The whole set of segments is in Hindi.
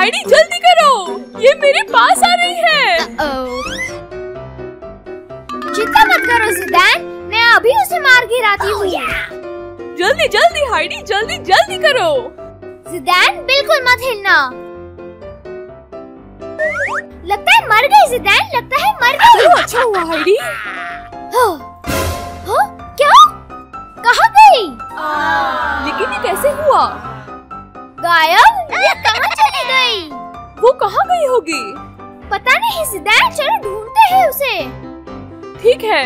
हाइडी जल्दी करो, ये मेरे पास आ रही है। चिंता मत करो ज़िदान, मैं अभी उसे मार गिराती हूँ। जल्दी जल्दी हाइडी, जल्दी जल्दी करो। ज़िदान बिल्कुल मत हिलना। लगता है मर गई ज़िदान, लगता है मर गई। अच्छा हुआ हाइडी। हाँ, क्या? कहाँ गई? लेकिन ये कैसे हुआ? गायब? ये कहाँ चली गई? वो कहाँ गई होगी? पता नहीं ज़िदान, चलो ढूंढते हैं उसे। ठीक है,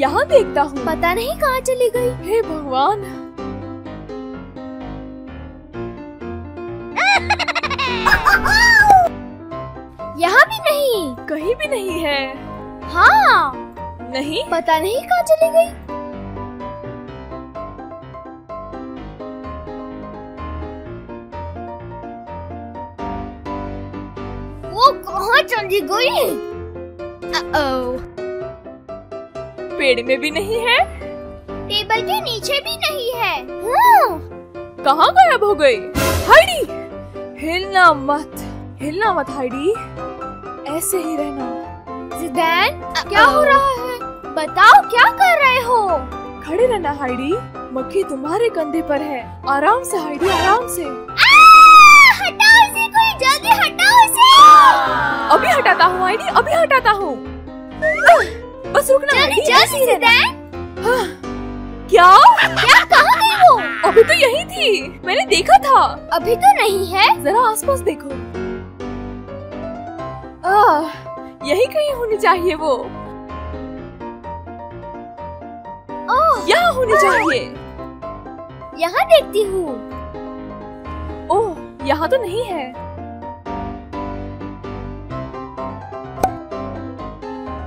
यहाँ देखता हूँ। पता नहीं कहाँ चली गई। हे भगवान। यहाँ भी नहीं, कहीं भी नहीं है। हाँ, नहीं, पता नहीं कहाँ चली गई। कहाँ चली गई? पेड़ में भी नहीं है, टेबल के नीचे भी नहीं है। कहाँ गायब हो गई? हाइडी हिलना मत, हिलना मत हाइडी, ऐसे ही रहना। ज़िदान क्या हो रहा है? बताओ क्या कर रहे हो? खड़े रहना हाइडी, मक्खी तुम्हारे कंधे पर है। आराम से हाइडी, आराम से। हटाओ इसे, कोई जल्दी हटाओ इसे। अभी हटाता हूँ हाइडी, अभी हटाता हूँ। बस रुकना हाइडी, ऐसे ही रहना। क्या? क्या कहाँ गई वो? अभी तो यही थी, मैंने देखा था। अभी तो नहीं है, जरा आसपास देखो। यही कहीं होनी चाहिए वो। यहाँ होनी चाहिए। यहाँ देखती हूँ। ओह, यहाँ तो नहीं है।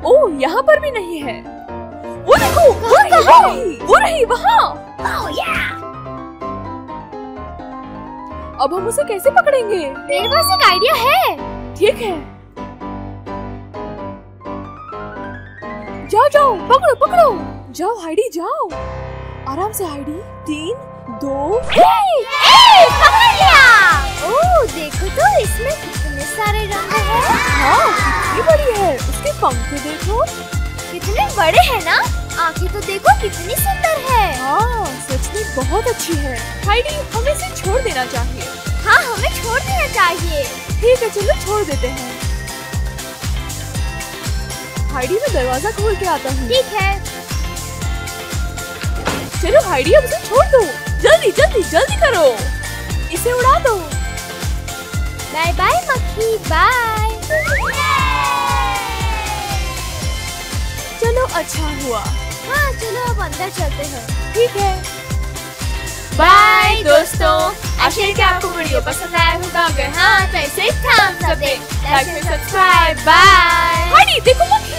ओह, यहाँ पर भी नहीं है। वो देखो, वो रही वहाँ। अब हम उसे कैसे पकड़ेंगे? मेरे पास एक आइडिया है। ठीक है, जाओ जाओ, पकड़ो पकड़ो, जाओ हाइडी जाओ। आराम से हाइडी, 3, 2, पकड़ लिया। ओह, देखो तो इसमें कितने सारे रंग हैं। हाँ, बड़ी है, उसके पंख देखो कितने बड़े हैं ना, आंखें तो देखो कितनी सुंदर है। हाँ, सच में बहुत अच्छी है। हाइडी, हमें इसे छोड़ देना चाहिए। हाँ, हमें छोड़ देना चाहिए। ठीक है, चलो छोड़ देते हैं। हाइडी, मैं दरवाजा खोल के आता हूँ। ठीक है, चलो हाइडी, अब इसे छोड़ दो। जल्दी जल्दी जल्दी करो, इसे उड़ा दो। बाय बाय मक्खी, बाय। चलो अच्छा हुआ। हाँ, चलो अब अंदर चलते हैं। ठीक है, बाय दोस्तों। आशा है कि आपको वीडियो पसंद आया होगा। अगर हाँ तो इसे थम्स अप दें, like and subscribe. Bye. Heidi देखो मक्खी।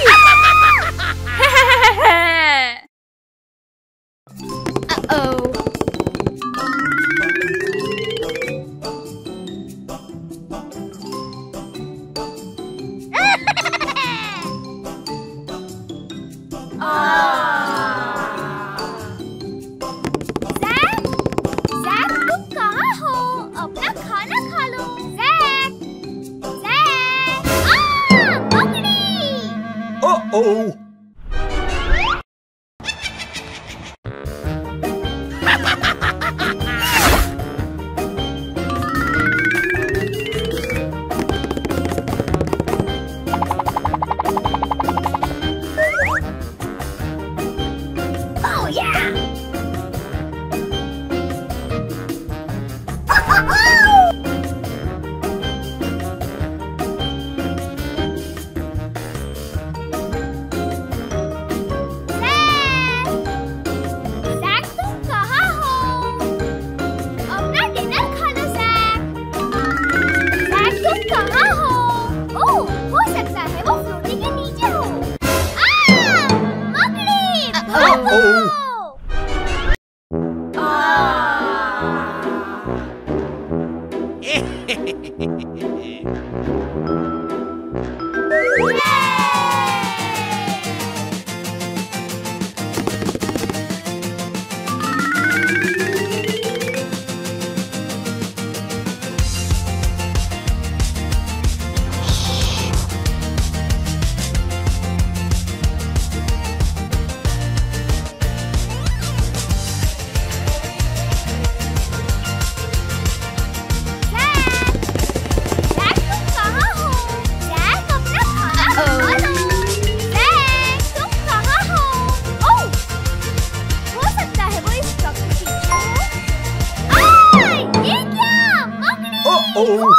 Oh!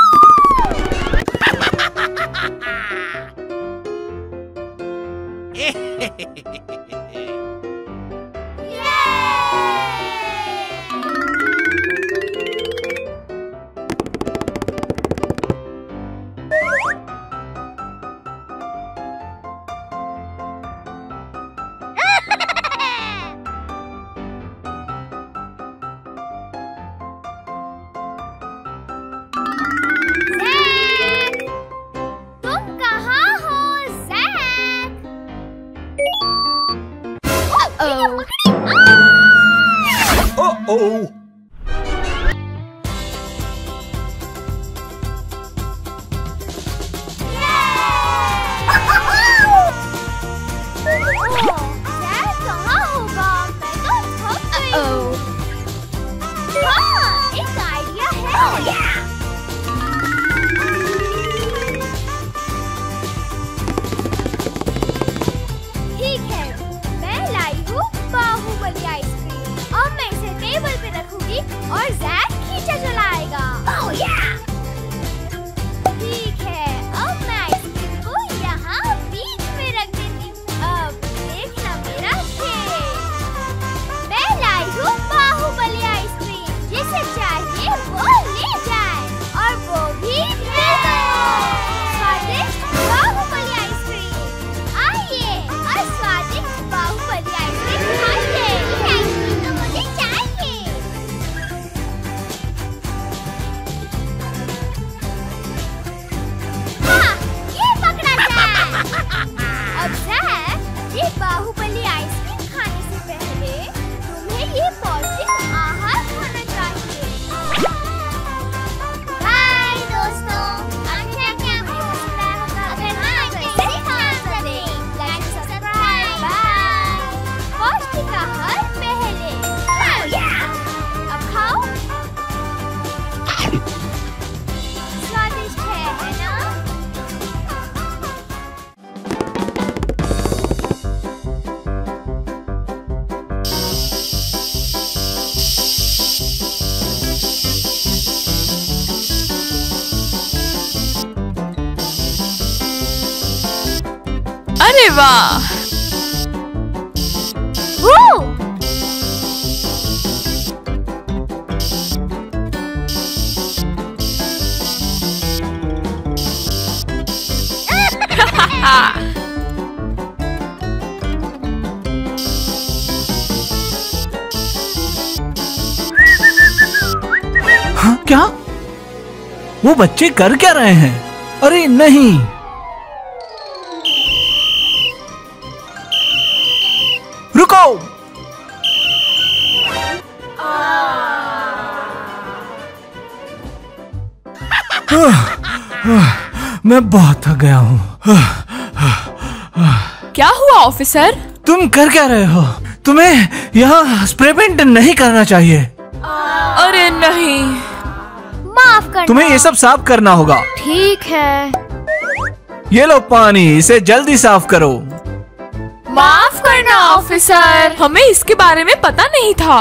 वो बच्चे कर क्या रहे हैं? अरे नहीं, रुको। मैं बहुत थक गया हूँ। क्या हुआ ऑफिसर? तुम कर क्या रहे हो? तुम्हें यहाँ स्प्रे पेंट नहीं करना चाहिए। अरे नहीं, तुम्हें ये सब साफ करना होगा। ठीक है, ये लो पानी, इसे जल्दी साफ करो। माफ करना ऑफिसर, हमें इसके बारे में पता नहीं था।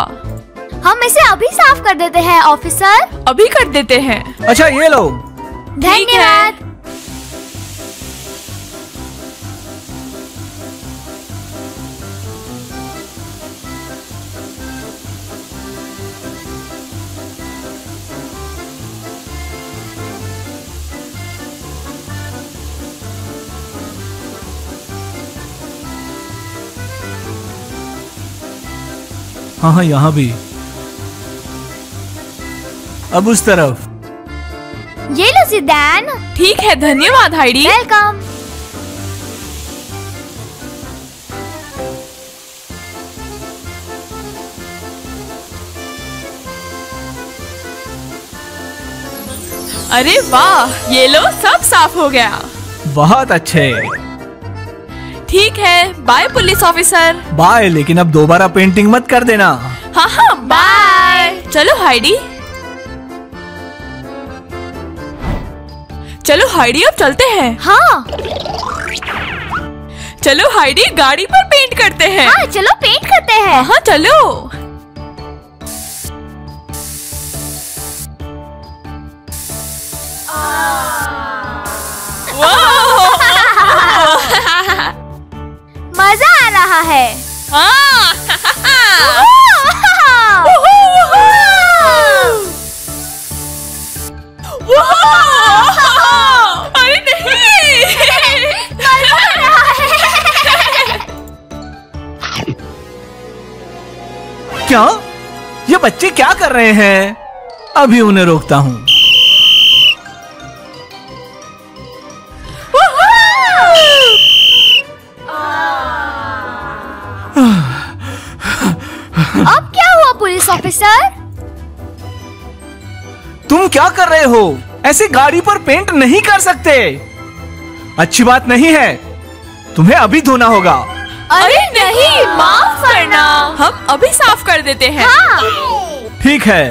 हम इसे अभी साफ कर देते हैं ऑफिसर। अभी कर देते हैं। अच्छा ये लो। धन्यवाद। हाँ, यहाँ भी। अब उस तरफ। ये लो ज़िदान। ठीक है, धन्यवाद हाइडी। वेलकम। अरे वाह, ये लो सब साफ हो गया। बहुत अच्छे। ठीक है, बाय पुलिस ऑफिसर। बाय, लेकिन अब दोबारा पेंटिंग मत कर देना। हाँ हाँ, बाय। चलो हाइडी, चलो हाइडी, अब चलते हैं। हाँ चलो हाइडी, गाड़ी पर पेंट करते हैं। हाँ चलो पेंट करते हैं। हाँ चलो। रहा है। अरे नहीं, रहा है। क्या ये बच्चे क्या कर रहे हैं? अभी उन्हें रोकता हूँ। अब क्या हुआ पुलिस ऑफिसर? तुम क्या कर रहे हो? ऐसे गाड़ी पर पेंट नहीं कर सकते। अच्छी बात नहीं है, तुम्हें अभी धोना होगा। अरे नहीं, माफ करना, हम अभी साफ कर देते हैं। ठीक है,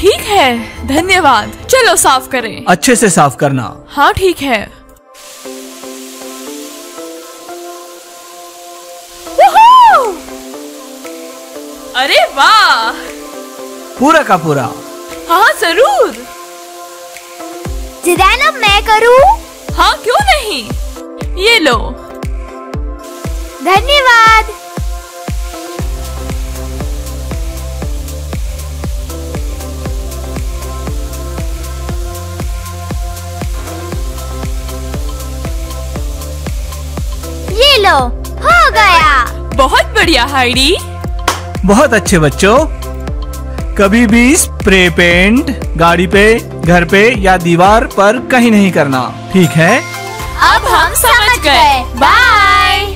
ठीक है, धन्यवाद। चलो साफ करें। अच्छे से साफ करना। हाँ ठीक है। अरे वाह, पूरा का पूरा। हाँ जरूर। ज़िदान अब मैं करूँ? हाँ क्यों नहीं, ये लो। धन्यवाद। ये लो, हो गया। बहुत बढ़िया हाइडी, बहुत अच्छे बच्चों। कभी भी स्प्रे पेंट गाड़ी पे, घर पे या दीवार पर कहीं नहीं करना, ठीक है? अब हम समझ गए। बाय।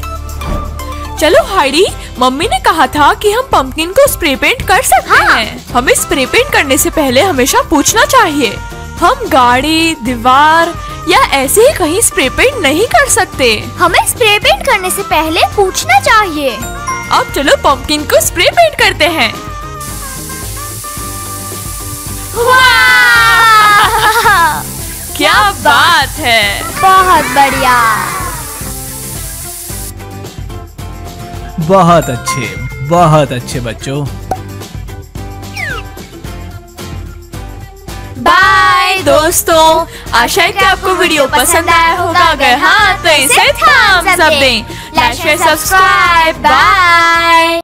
चलो हाइडी, मम्मी ने कहा था कि हम पंपकिन को स्प्रे पेंट कर सकते हैं। हमें स्प्रे पेंट करने से पहले हमेशा पूछना चाहिए। हम गाड़ी, दीवार या ऐसे ही कहीं स्प्रे पेंट नहीं कर सकते। हमें स्प्रे पेंट करने से पहले पूछना चाहिए। अब चलो पंपकिन को स्प्रे पेंट करते हैं। वाह! क्या बात है, बहुत बढ़िया, बहुत अच्छे बच्चों। बाय दोस्तों, आशा है कि आपको वीडियो पसंद आया होगा। अगर हाँ तो इसे थम्स अप दें, लाइक, शेयर, सब्सक्राइब। बाय।